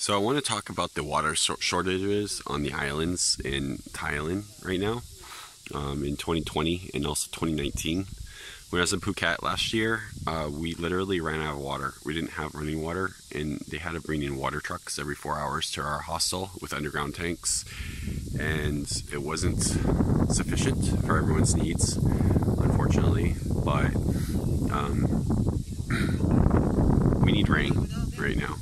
So I want to talk about the water shortages on the islands in Thailand right now, in 2020 and also 2019. When I was in Phuket last year, we literally ran out of water. We didn't have running water, and they had to bring in water trucks every 4 hours to our hostel with underground tanks, and it wasn't sufficient for everyone's needs, unfortunately, but we need rain right now.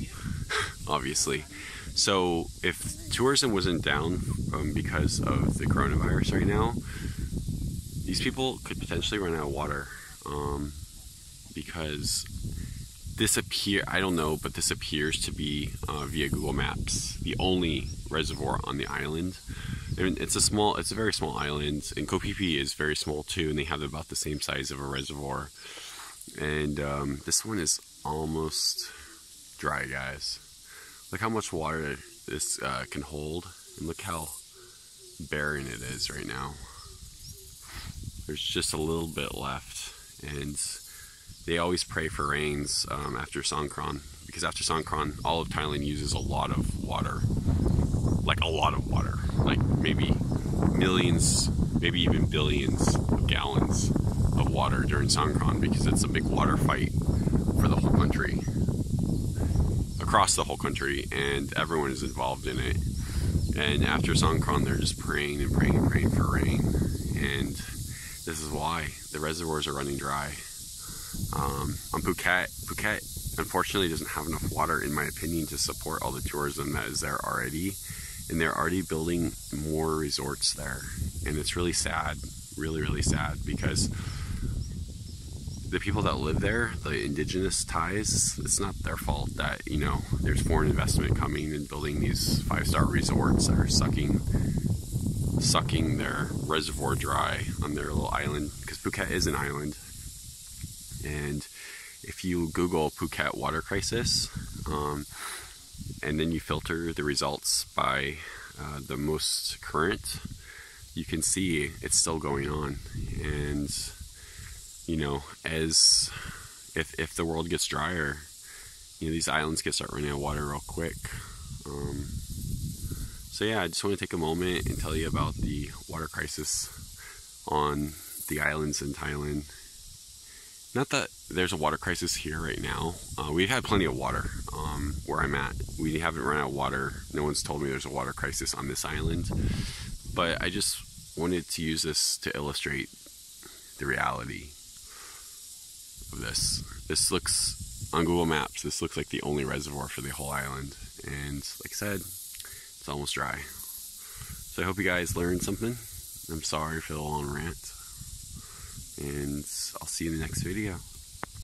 Obviously. So if tourism wasn't down because of the coronavirus right now, these people could potentially run out of water because this appears to be via Google Maps the only reservoir on the island. I mean, it's a very small island, and Kopipi is very small too, and they have about the same size of a reservoir. And this one is almost dry, guys. Look how much water this can hold, and look how barren it is right now. There's just a little bit left, and they always pray for rains after Songkran, because after Songkran, all of Thailand uses a lot of water. Like a lot of water, like maybe millions, maybe even billions of gallons of water during Songkran, because it's a big water fight for the whole country. Across the whole country, and everyone is involved in it. And after Songkran, they're just praying and praying and praying for rain. And this is why the reservoirs are running dry. On Phuket unfortunately doesn't have enough water, in my opinion, to support all the tourism that is there already. And they're already building more resorts there. And it's really sad, really, really sad, because the people that live there, the indigenous Thais, it's not their fault that, you know, there's foreign investment coming and building these five-star resorts that are sucking their reservoir dry on their little island, because Phuket is an island. And if you Google Phuket water crisis, and then you filter the results by the most current, you can see it's still going on. And you know, as if the world gets drier, you know, these islands can start running out of water real quick. So yeah, I just want to take a moment and tell you about the water crisis on the islands in Thailand. Not that there's a water crisis here right now. We've had plenty of water where I'm at. We haven't run out of water. No one's told me there's a water crisis on this island. But I just wanted to use this to illustrate the reality of this looks on Google Maps. This looks like the only reservoir for the whole island, and like I said, it's almost dry. So I hope you guys learned something. I'm sorry for the long rant, and I'll see you in the next video.